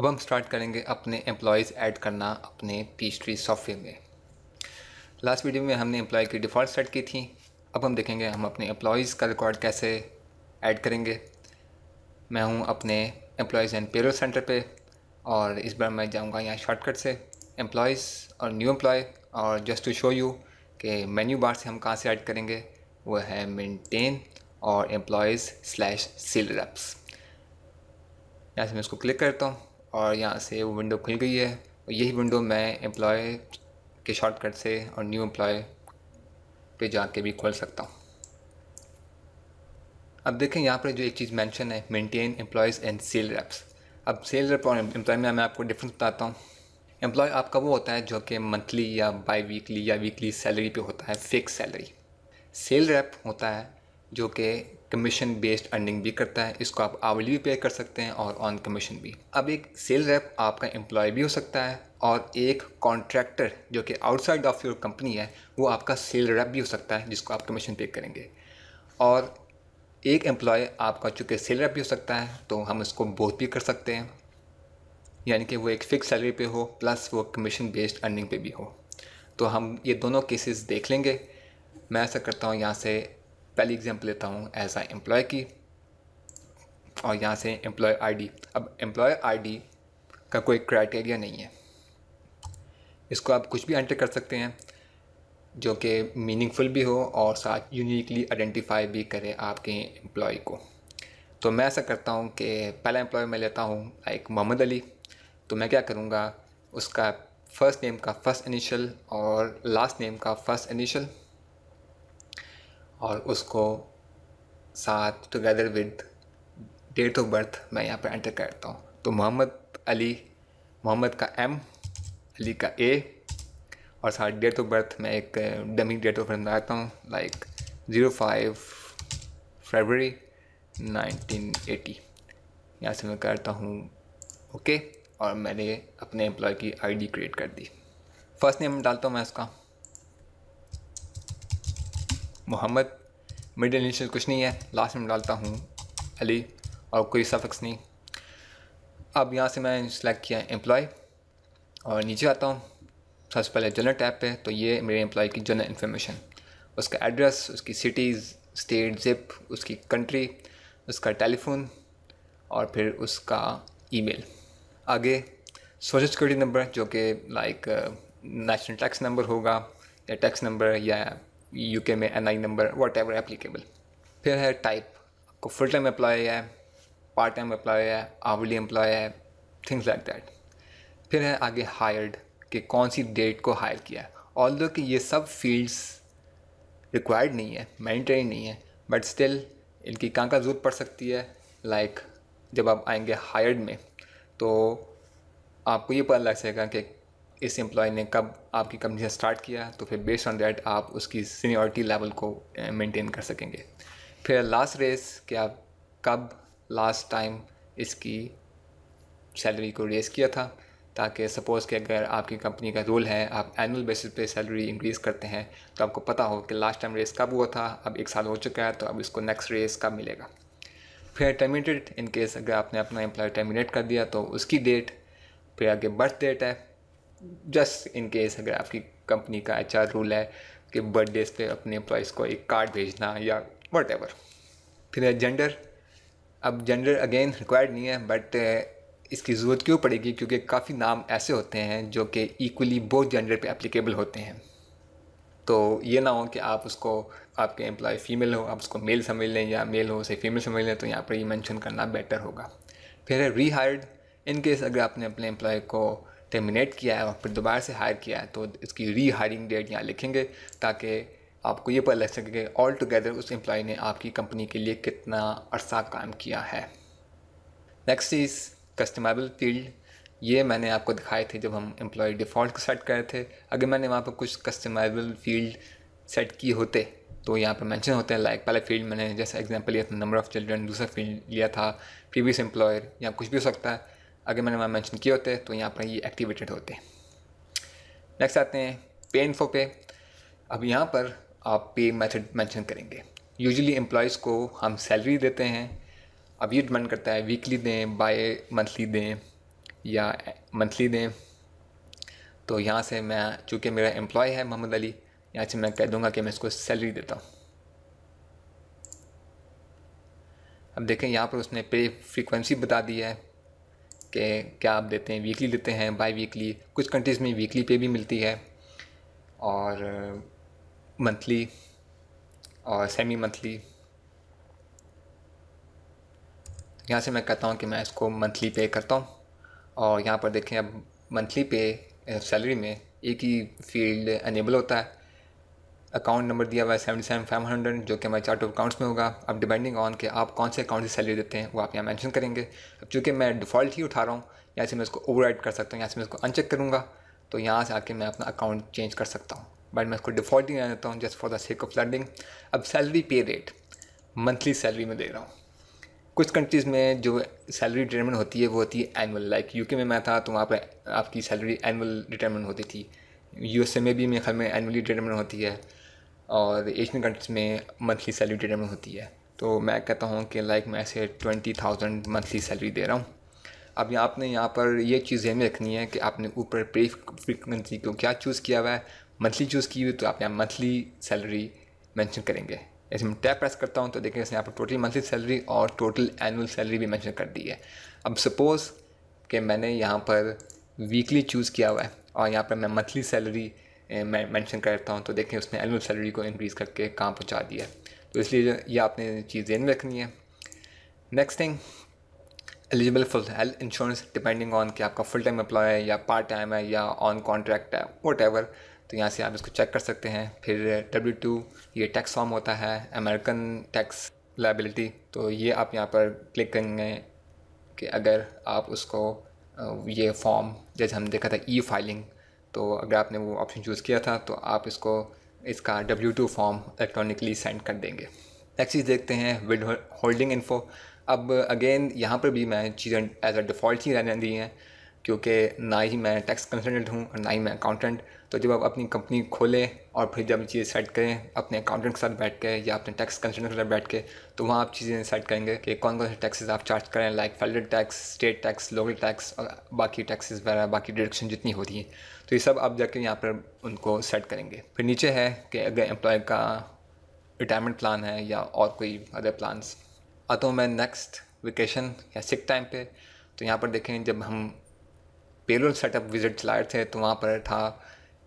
अब हम स्टार्ट करेंगे अपने एम्प्लॉयज़ ऐड करना अपने पीचट्री सॉफ्टवेयर में। लास्ट वीडियो में हमने एम्प्लॉय की डिफ़ॉल्ट सेट की थी। अब हम देखेंगे हम अपने एम्प्लॉयज़ का रिकॉर्ड कैसे ऐड करेंगे। मैं हूँ अपने एम्प्लॉयज़ एंड पेरोल सेंटर पे और इस बार मैं जाऊँगा यहाँ शॉर्टकट से एम्प्लॉयज़ और न्यू एम्प्लॉय। और जस्ट टू शो यू कि मेन्यू बार से हम कहाँ से ऐड करेंगे वो है मेंटेन और एम्प्लॉयज़/सेल रेप्स। यहाँ से मैं इसको क्लिक करता हूँ और यहाँ से वो विंडो खुल गई है। और यही विंडो मैं एम्प्लॉय के शॉर्टकट से और न्यू एम्प्लॉय पे जाके भी खोल सकता हूँ। अब देखें यहाँ पर जो एक चीज़ मेंशन है maintain employees and sale reps. अब सेल रेप और एम्प्लॉय में मैं आपको डिफरेंस बताता हूँ। एम्प्लॉय आपका वो होता है जो कि मंथली या बाई वीकली या वीकली सैलरी पे होता है, फिक्स सैलरी। सेल रेप होता है जो कि कमीशन बेस्ड अर्निंग भी करता है, इसको आप आवली भी पे कर सकते हैं और ऑन कमीशन भी। अब एक सेल रेप आपका एम्प्लॉय भी हो सकता है और एक कॉन्ट्रैक्टर जो कि आउटसाइड ऑफ योर कंपनी है वो आपका सेल रेप भी हो सकता है जिसको आप कमीशन पे करेंगे। और एक एम्प्लॉय आपका चूँकि सेल रेप भी हो सकता है तो हम इसको बोथ भी कर सकते हैं, यानी कि वो एक फ़िक्स सैलरी पे हो प्लस वो कमीशन बेस्ड अर्निंग पे भी हो। तो हम ये दोनों केसेस देख लेंगे। मैं ऐसा करता हूँ यहाँ से पहली एग्जांपल लेता हूँ एज आ एम्प्लॉय की और यहाँ से एम्प्लॉय आईडी। अब एम्प्लॉय आईडी का कोई क्राइटेरिया नहीं है, इसको आप कुछ भी एंटर कर सकते हैं जो कि मीनिंगफुल भी हो और साथ यूनिकली आइडेंटिफाई भी करे आपके एम्प्लॉय को। तो मैं ऐसा करता हूँ कि पहला एम्प्लॉय मैं लेता हूँ लाइक मोहम्मद अली। तो मैं क्या करूँगा उसका फ़र्स्ट नेम का फ़र्स्ट इनिशियल और लास्ट नेम का फ़र्स्ट इनिशियल और उसको साथ together with date of birth मैं यहाँ पर एंटर करता हूँ। तो मोहम्मद अली, मोहम्मद का एम, अली का ए और साथ डेट ऑफ बर्थ मैं एक डमी डेट ऑफ बर्थ बनाता हूँ लाइक 05 फरवरी 1980। यहाँ से मैं करता हूँ ओके और मैंने अपने एम्प्लॉय की आईडी क्रिएट कर दी। फर्स्ट नेम डालता हूँ मैं उसका मोहम्मद, मिडिल इनिशियल कुछ नहीं है, लास्ट नेम डालता हूँ अली और कोई सफिक्स नहीं। अब यहाँ से मैं सेलेक्ट किया एम्प्लॉय और नीचे आता हूँ सबसे पहले जनरल टैब पे। तो ये मेरे एम्प्लॉय की जनरल इन्फॉर्मेशन, उसका एड्रेस, उसकी सिटीज़, स्टेट, जिप, उसकी कंट्री, उसका टेलीफोन और फिर उसका ईमेल। आगे सोशल सिक्योरिटी नंबर जो कि लाइक नेशनल टैक्स नंबर होगा या टैक्स नंबर या यूके में एनआई नंबर व्हाटएवर एप्लीकेबल। फिर है टाइप, आपको फुल टाइम एम्प्लॉय है, पार्ट टाइम एम्प्लॉय है, आवली एम्प्लॉय है, थिंग्स लाइक दैट। फिर है आगे हायर्ड कि कौन सी डेट को हायर किया। ऑल्दो कि ये सब फील्ड्स रिक्वायर्ड नहीं है, मैंडेटरी नहीं है, बट स्टिल इनकी कांका जरूरत पड़ सकती है। लाइक जब आप आएंगे हायर्ड में तो आपको ये पता लग सकेगा कि इस एम्प्लॉय ने कब आपकी कंपनी से स्टार्ट किया, तो फिर बेस्ड ऑन दैट आप उसकी सीनियरिटी लेवल को मेंटेन कर सकेंगे। फिर लास्ट रेस कि आप कब लास्ट टाइम इसकी सैलरी को रेस किया था, ताकि सपोज़ कि अगर आपकी कंपनी का रोल है आप एनुअल बेसिस पे सैलरी इंक्रीज़ करते हैं तो आपको पता हो कि लास्ट टाइम रेस कब हुआ था, अब 1 साल हो चुका है तो अब इसको नेक्स्ट रेस कब मिलेगा। फिर टर्मिनेटेड, इन केस अगर आपने अपना एम्प्लॉय टर्मिनेट कर दिया तो उसकी डेट। फिर आगे बर्थ डेट है, जस्ट इन केस अगर आपकी कंपनी का एचआर रूल है कि बर्थडेज पे अपने एम्प्लॉयज़ को एक कार्ड भेजना या व्हाटएवर। फिर है जेंडर। अब जेंडर अगेन रिक्वायर्ड नहीं है बट इसकी ज़रूरत क्यों पड़ेगी, क्योंकि काफ़ी नाम ऐसे होते हैं जो कि इक्वली बोथ जेंडर पे एप्लीकेबल होते हैं। तो ये ना हो कि आप उसको आपके एम्प्लॉय फीमेल हो आप उसको मेल समझ लें या मेल हो उसे फीमेल समझ लें, तो यहाँ पर ये मेंशन करना बेटर होगा। फिर है रीहायर्ड, इन केस अगर आपने अपने एम्प्लॉय को टर्मिनेट किया है और फिर दोबारा से हायर किया है तो इसकी रीहायरिंग डेट यहाँ लिखेंगे ताकि आपको ये पता लग सके ऑल टुगेदर उस एम्प्लॉय ने आपकी कंपनी के लिए कितना अरसा काम किया है। Next is customisable field. ये मैंने आपको दिखाए थे जब हम एम्प्लॉय डिफ़ॉल्ट सेट कर रहे थे। अगर मैंने वहाँ पर कुछ कस्टमाइजेबल फील्ड सेट किए होते तो यहाँ पर मेंशन होते हैं। लाइक पहला फील्ड मैंने जैसा एग्जांपल लिया था नंबर ऑफ़ चिल्ड्रन, दूसरा फील्ड लिया था प्रीवियस एम्प्लॉयर या कुछ भी हो सकता है। अगर मैंने वहाँ मेंशन किए होते तो यहाँ पर ये एक्टिवेटेड होते। नेक्स्ट आते हैं पे इन्फो पे। अब यहाँ पर आप पे मैथड मेंशन करेंगे। यूजुअली एम्प्लॉयज़ को हम सैलरी देते हैं, अब ये डिपेंड करता है वीकली दें, बाय मंथली दें या मंथली दें। तो यहाँ से मैं, चूँकि मेरा एम्प्लॉय है मोहम्मद अली, यहाँ से मैं कह दूँगा कि मैं इसको सैलरी देता हूँ। अब देखें यहाँ पर उसने पे फ्रीक्वेंसी बता दी है कि क्या आप देते हैं, वीकली देते हैं, बाई वीकली, कुछ कंट्रीज़ में वीकली पे भी मिलती है, और मंथली और सेमी मंथली। यहाँ से मैं कहता हूँ कि मैं इसको मंथली पे करता हूँ। और यहाँ पर देखें अब मंथली पे सैलरी में एक ही फील्ड अनेबल होता है। अकाउंट नंबर दिया हुआ है 77500 जो कि हमारे चार्ट ऑफ अकाउंट्स में होगा। अब डिपेंडिंग ऑन कि आप कौन से अकाउंट से सैलरी देते हैं वो आप यहाँ मेंशन करेंगे। अब चूँकि मैं डिफ़ॉल्ट ही उठा रहा हूँ, यहाँ से मैं इसको ओवरराइड कर सकता हूँ, यहाँ से मैं इसको अनचेक करूँगा, तो यहाँ से आके मैं अपना अकाउंट चेंज कर सकता हूँ, बट मैं इसको डिफ़ॉल्ट ही रहने देता हूँ just for the sake of learning. अब salary pay rate monthly salary में दे रहा हूँ। कुछ कंट्रीज़ में जो सैलरी डिटरमिन होती है वो होती है एनुअल, लाइक यूके में मैं था तो वहाँ पर आपकी सैलरी एनुअल डिटरमिन होती थी। यूएसए में भी मेरे ख्याल में एनुअली डिटरमिन होती है, और एशियन कंट्रीज़ में मंथली सैलरी डिटरमिन होती है। तो मैं कहता हूँ कि लाइक मैं ऐसे 20,000 मंथली सैलरी दे रहा हूँ। अब आपने यहाँ पर ये चीज़ ध्यान में रखनी है कि आपने ऊपर पे फ्रीक्वेंसी को क्या चूज़ किया हुआ है, मंथली चूज़ की हुई, तो आप यहाँ मंथली सैलरी मेंशन करेंगे। ऐसे मैं टैप प्रेस करता हूँ तो देखिए इसने यहाँ पर टोटल मंथली सैलरी और टोटल एनुअल सैलरी भी मेंशन कर दी है। अब सपोज़ कि मैंने यहाँ पर वीकली चूज़ किया हुआ है और यहाँ पर मैं मंथली सैलरी मेंशन करता हूँ, तो देखें उसने एनुअल सैलरी को इंक्रीज़ करके कहाँ पहुँचा दिया है। तो इसलिए ये आपने चीज़ ध्यान में रखनी है। Next thing, eligible for health insurance depending on कि आपका फुल टाइम एम्प्लॉय है या पार्ट टाइम है या ऑन कॉन्ट्रैक्ट है, वट एवर। तो यहाँ से आप इसको चेक कर सकते हैं। फिर W2 ये टैक्स फॉर्म होता है, अमेरिकन टैक्स लायबिलिटी, तो ये आप यहाँ पर क्लिक करेंगे कि अगर आप उसको ये फॉर्म, जैसे हम देखा था ई फाइलिंग, तो अगर आपने वो ऑप्शन चूज़ किया था तो आप इसको, इसका W2 फॉर्म इलेक्ट्रॉनिकली सेंड कर देंगे। नेक्स्ट चीज़ देखते हैं विद होल्डिंग इन्फो। अब अगेन यहाँ पर भी मैं चीज़ें एज अ डिफ़ॉल्ट ही रहने दी हैं, क्योंकि ना ही मैं टैक्स कंसल्टेंट हूँ और ना ही मैं अकाउंटेंट। तो जब आप अपनी कंपनी खोलें और फिर जब चीज़ें सेट करें अपने अकाउंटेंट के साथ बैठ के या अपने टैक्स कंसल्टेंट के साथ बैठ के, तो वहाँ आप चीज़ें सेट करेंगे कि कौन कौन से टैक्सेस आप चार्ज करें, like federal tax, state tax, local tax और बाकी टैक्सेस वगैरह, बाकी डिडक्शन जितनी होती हैं, तो ये सब आप जाके यहाँ पर उनको सेट करेंगे। फिर नीचे है कि अगर एम्प्लॉय का रिटायरमेंट प्लान है या और कोई अदर प्लान्स। आता हूँ मैं नेक्स्ट, वेकेशन या सिक टाइम पे। तो यहाँ पर देखें जब हम पेरोल सेटअप विजिट चला रहे थे तो वहाँ पर था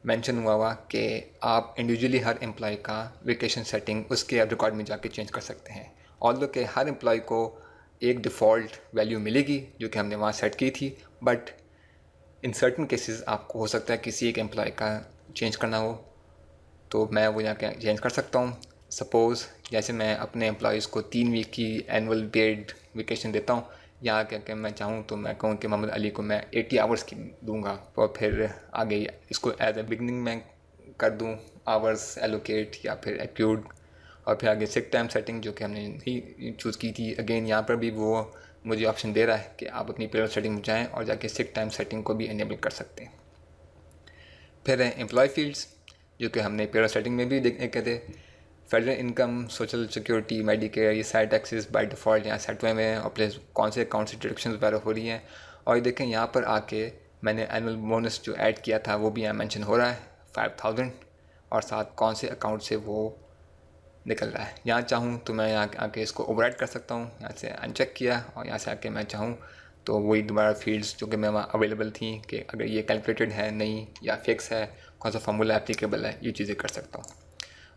मेंशन हुआ कि आप इंडिविजुअली हर एम्प्लॉय का वेकेशन सेटिंग उसके अब रिकॉर्ड में जाके चेंज कर सकते हैं। ऑल्दो कि हर एम्प्लॉय को एक डिफ़ॉल्ट वैल्यू मिलेगी जो कि हमने वहाँ सेट की थी, बट इन सर्टन केसेस आपको हो सकता है किसी एक एम्प्लॉय का चेंज करना हो, तो मैं वो यहाँ चेंज कर सकता हूँ। सपोज़ जैसे मैं अपने एम्प्लॉयज़ को 3 वीक की एनुअल पेड वेकेशन देता हूँ, यहाँ क्या मैं चाहूँ तो मैं कहूँ कि मोहम्मद अली को मैं 80 आवर्स की दूँगा, और फिर आगे इसको एज ए बिगनिंग में कर दूँ आवर्स एलोकेट या फिर एक्यूड, और फिर आगे सिक टाइम सेटिंग जो कि हमने ही चूज़ की थी। अगेन यहाँ पर भी वो मुझे ऑप्शन दे रहा है कि आप अपनी पेरोल सेटिंग में जाएँ और जाके सिक टाइम सेटिंग को भी इनेबल कर सकते हैं। फिर एम्प्लॉय फील्ड्स जो कि हमने पेरोल सेटिंग में भी देखने के थे, federal income, social security, Medicare, ये सारे टैक्सेस बाय डिफ़ॉल्ट यहाँ सेट हुए हुए हैं, और प्लस कौन से अकाउंट से डिडक्शन वगैरह हो रही हैं। और ये देखें यहाँ पर आके मैंने एनुअल बोनस जो ऐड किया था वो भी यहाँ मेंशन हो रहा है 5000, और साथ कौन से अकाउंट से वो निकल रहा है। यहाँ चाहूँ तो मैं यहाँ आके इसको ओवरराइड कर सकता हूँ, यहाँ से अनचेक किया और यहाँ से आके मैं चाहूँ तो वही दोबारा फील्ड्स जो कि मैं वहाँ अवेलेबल थी कि अगर ये कैलकुलेटेड है नहीं या फिक्स है, कौन सा फार्मूला एप्लीकेबल है, ये चीज़ें कर सकता हूँ।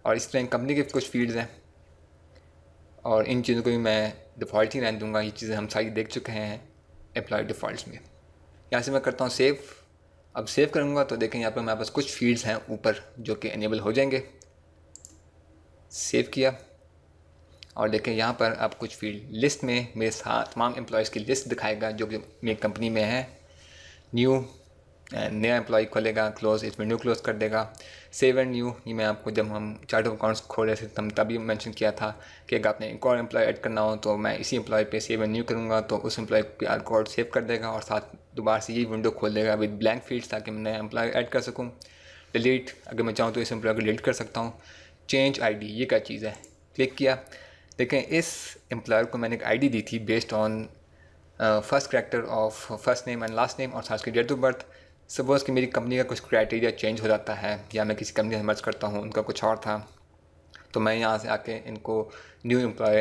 और इस तरह कंपनी के कुछ फील्ड्स हैं और इन चीज़ों को भी मैं डिफ़ॉल्ट ही रहने दूँगा। ये चीज़ें हम सारी देख चुके हैं एम्प्लॉय डिफ़ॉल्ट्स में। यहाँ से मैं करता हूँ सेव। अब सेव करूँगा तो देखें यहाँ पर मेरे पास कुछ फील्ड्स हैं ऊपर जो कि इनेबल हो जाएंगे। सेव किया और देखें यहाँ पर अब कुछ फील्ड लिस्ट में मेरे साथ तमाम एम्प्लॉयज़ की लिस्ट दिखाएगा जो कि मेरी कंपनी में है। न्यू, नया एम्प्लॉय खोलेगा, क्लोज, इसमें न्यू क्लोज़ कर देगा। सेव एंड न्यू, ये मैं आपको जब हम चार्ट ऑफ अकाउंट्स खोल रहे थे तभी मेंशन किया था कि अगर आपने एक और एम्प्लॉय ऐड करना हो तो मैं इसी एम्प्लॉय पे सेव एंड न्यू करूँगा, तो उस एम्प्लॉय पे आर कोड सेव कर देगा और साथ दोबारा से यही विंडो खोल देगा विद ब्लैंक फील्ड्स ताकि मैं नया एम्प्लॉय ऐड कर सकूँ। डिलीट, अगर मैं चाहूँ तो इस एम्प्लॉय को डिलीट कर सकता हूँ। चेंज आई डी, ये क्या चीज़ है, क्लिक किया। देखें इस एम्प्लॉयर को मैंने एक आई डी दी थी based on first character of first name and last name और साथ की डेट ऑफ बर्थ। सपोज़ कि मेरी कंपनी का कुछ क्राइटेरिया चेंज हो जाता है या मैं किसी कंपनी से मर्ज करता हूँ, उनका कुछ और था, तो मैं यहाँ से आके इनको न्यू एम्प्लॉय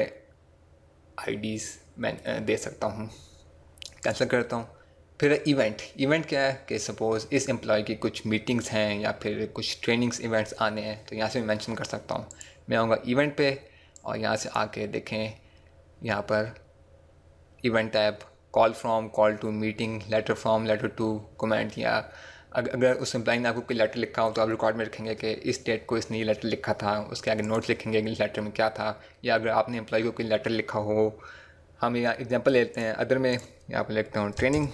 आईडीज़ मैं दे सकता हूँ। कैंसिल करता हूँ। फिर इवेंट क्या है कि सपोज़ इस एम्प्लॉय की कुछ मीटिंग्स हैं या फिर कुछ ट्रेनिंग्स इवेंट्स आने हैं, तो यहाँ से मैं मेंशन कर सकता हूँ। मैं आऊँगा इवेंट पे और यहाँ से आके देखें यहाँ पर event tab, call from, call to meeting, letter from, letter to, comment. या अगर उस एम्प्लॉय ने आपको कोई लेटर लिखा हो तो आप रिकॉर्ड में रखेंगे कि इस डेट को इसने ये लेटर लिखा था, उसके आगे नोट्स लिखेंगे कि लेटर में क्या था। या अगर आपने एम्प्लॉय को कोई लेटर लिखा हो, हम यहाँ एग्जाम्पल लेते हैं अदर में, यहाँ पर लिखता हूँ training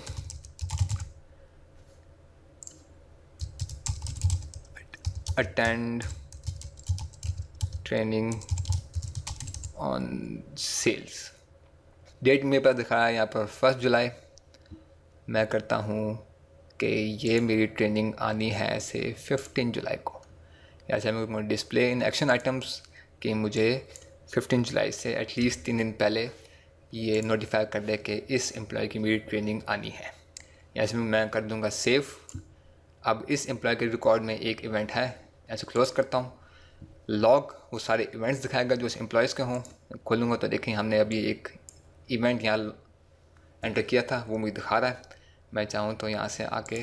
attend training on sales। Date मेरे पास दिखा रहा है यहाँ पर 1 जुलाई। मैं करता हूँ कि ये मेरी ट्रेनिंग आनी है से 15 जुलाई को। ऐसे मैं डिस्प्ले इन एक्शन आइटम्स कि मुझे 15 जुलाई से एटलीस्ट 3 दिन पहले ये नोटिफाई कर दे कि इस एम्प्लॉय की मेरी ट्रेनिंग आनी है। ऐसे मैं कर दूँगा सेव। अब इस एम्प्लॉय के रिकॉर्ड में एक इवेंट है, ऐसे क्लोज़ करता हूँ। लॉग वो सारे इवेंट्स दिखाएगा जो उस एम्प्लॉयज़ के हों। खोलूँगा तो देखें हमने अभी एक इवेंट यहाँ एंटर किया था, वो मुझे दिखा रहा है। मैं चाहूँ तो यहाँ से आके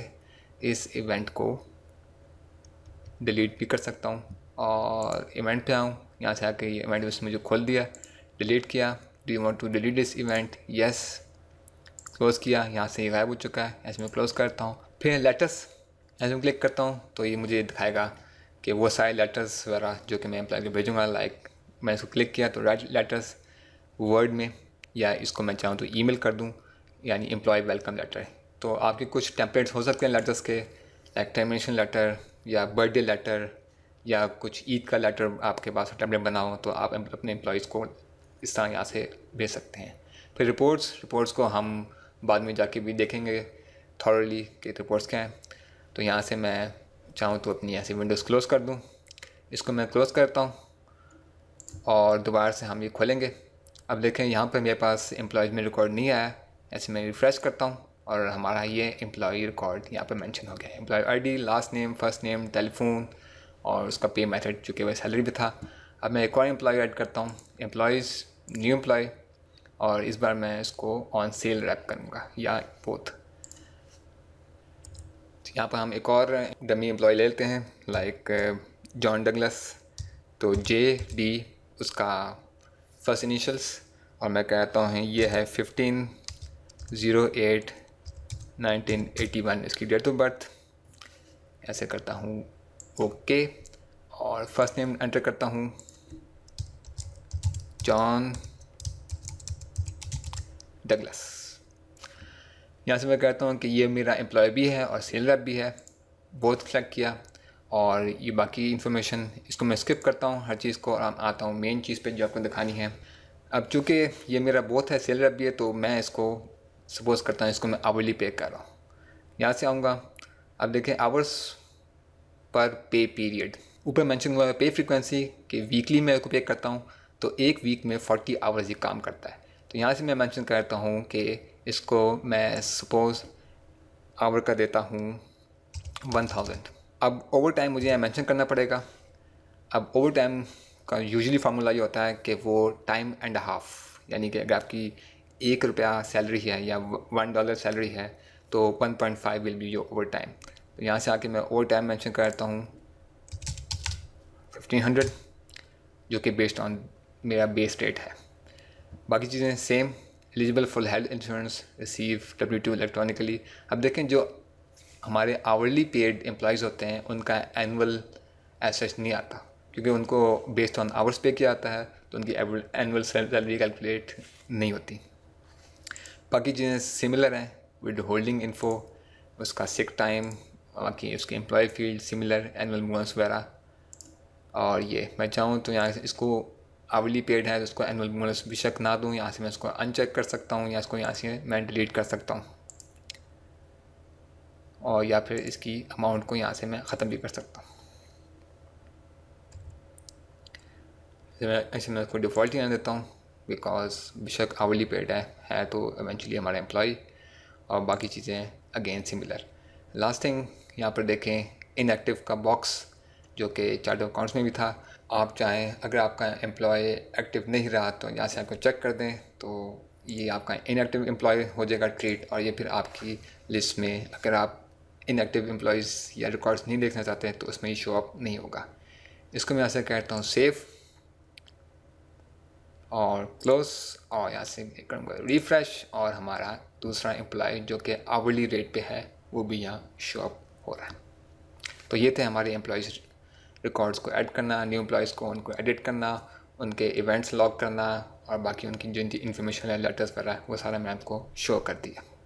इस इवेंट को डिलीट भी कर सकता हूँ और इवेंट पे आऊँ, यहाँ से आके ये इवेंट उसने मुझे खोल दिया, डिलीट किया। Do you want to delete this event? Yes. Close किया, यहाँ से ये गायब हो चुका है। ऐसे में क्लोज़ करता हूँ। फिर लेटर्स ऐसे में क्लिक करता हूँ तो ये मुझे दिखाएगा कि वो सारे लेटर्स वगैरह जो कि मैं एम्प्लॉय को भेजूँगा। लाइक मैं इसको क्लिक किया तो राइट लेटर्स वर्ड में, या इसको मैं चाहूँ तो ईमेल कर दूँ, यानी एम्प्लॉय वेलकम लेटर। तो आपके कुछ टेम्पलेट्स हो सकते हैं लेटर्स के, लाइक टर्मिनेशन लेटर या बर्थडे लेटर या कुछ ईद का लेटर आपके पास टेम्पलेट बना हो, तो आप अपने एम्प्लॉयज़ को इस तरह यहाँ से भेज सकते हैं। फिर रिपोर्ट्स को हम बाद में जाके भी देखेंगे थॉरली कि रिपोर्ट्स क्या हैं। तो यहाँ से मैं चाहूँ तो अपनी ऐसी विंडोज़ क्लोज़ कर दूँ। इसको मैं क्लोज़ करता हूँ और दोबारा से हम ये खोलेंगे। अब देखें यहाँ पर मेरे पास एम्प्लॉयज़ में रिकॉर्ड नहीं आया। ऐसे मैं रिफ़्रेश करता हूँ और हमारा ये एम्प्लॉय रिकॉर्ड यहाँ पर मेंशन हो गया है। Employee ID, last name, first name, telephone और उसका पे मेथड चूँकि वह सैलरी भी था। अब मैं एक और एम्प्लॉय ऐड करता हूँ, एम्प्लॉयज़ न्यू एम्प्लॉय, और इस बार मैं इसको ऑन सेल रैप करूँगा या बोथ। यहाँ पर हम एक और डमी एम्प्लॉय ले लेते हैं, लाइक जॉन डगलस। तो JD उसका फर्स्ट इनिशियल्स, और मैं कहता हूँ ये है 15/08/1981 इसकी डेट ऑफ बर्थ। ऐसे करता हूँ ओके और फर्स्ट नेम एंटर करता हूँ जॉन डगलस। यहाँ से मैं कहता हूँ कि ये मेरा एम्प्लॉय भी है और सेल रैप भी है, बोथ सेलेक्ट किया। और ये बाकी इन्फॉर्मेशन इसको मैं स्किप करता हूँ हर चीज़ को, और आता हूँ मेन चीज़ पे जो आपको दिखानी है। अब चूँकि ये मेरा बोथ है, सेल रैप भी है, तो मैं इसको सपोज़ करता हूँ इसको मैं आवरली पे कर रहा हूँ। यहाँ से आऊँगा, अब देखें आवर्स पर पे पीरियड ऊपर मैंशन हुआ है, पे फ्रिक्वेंसी कि वीकली मैं इसको पे करता हूँ तो एक वीक में 40 आवर्स ही काम करता है। तो यहाँ से मैं मैंशन करता हूँ कि इसको मैं सपोज़ आवर का देता हूँ 1000। अब ओवर टाइम मुझे यहाँ मेंशन करना पड़ेगा। अब ओवर टाइम का यूजुअली फार्मूला ये होता है कि वो टाइम एंड हाफ, यानी कि अगर आपकी ₹1 सैलरी है या $1 सैलरी है तो 1.5 will be your overtime. तो यहाँ से आके मैं ओवर टाइम मेंशन करता हूँ 1500 जो कि बेस्ड ऑन मेरा बेस रेट है। बाकी चीज़ें same. Eligible for health insurance, receive W2 electronically. अब देखें जो हमारे आवरली पेड एम्प्लॉयज़ होते हैं उनका एनुअल एसेस नहीं आता क्योंकि उनको बेस्ड ऑन आवर्स पे किया जाता है, तो उनकी एनुअल सैलरी कैलकुलेट नहीं होती। बाकी चीज़ें सिमिलर हैं। विद होल्डिंग इन्फो, उसका सिक टाइम, बाकी उसके employee field similar, annual bonus वगैरह। और ये मैं चाहूँ तो यहाँ इसको आवली पेड है तो उसको एनुअल बोनस बेशक ना दूँ। यहाँ से मैं इसको अनचेक कर सकता हूँ या इसको यहाँ से मैं डिलीट कर सकता हूँ, और या फिर इसकी अमाउंट को यहाँ से मैं ख़त्म भी कर सकता हूँ। ऐसे मैं इसको डिफ़ॉल्ट ही देता हूँ। बिकॉज बेशक आवली पेड है तो एवेंचुअली हमारा एम्प्लॉय और बाकी चीज़ें अगेन सिमिलर। लास्ट थिंग यहाँ पर देखें इनएक्टिव का बॉक्स जो कि चार्ट ऑफ अकाउंट्स में भी था। आप चाहें अगर आपका एम्प्लॉय एक्टिव नहीं रहा तो यहाँ से आपको चेक कर दें तो ये आपका इनएक्टिव एम्प्लॉय हो जाएगा ट्रीट और ये फिर आपकी लिस्ट में, अगर आप इनएक्टिव एम्प्लॉयज़ या रिकॉर्ड्स नहीं देखना चाहते तो उसमें ये शो अप नहीं होगा। इसको मैं यहाँ से कहता हूँ सेव और क्लोज और यहाँ से रिफ्रेश और हमारा दूसरा एम्प्लॉय जो कि आवली रेट पे है वो भी यहाँ शो अप हो रहा है। तो ये थे हमारे एम्प्लॉयज़ रिकॉर्ड्स को ऐड करना, न्यू एम्प्लॉयज़ को उनको एडिट करना, उनके इवेंट्स लॉग करना और बाकी उनकी जो इनफॉर्मेशन है लेटर्स वगैरह वो सारा मैं आपको शो कर दिया।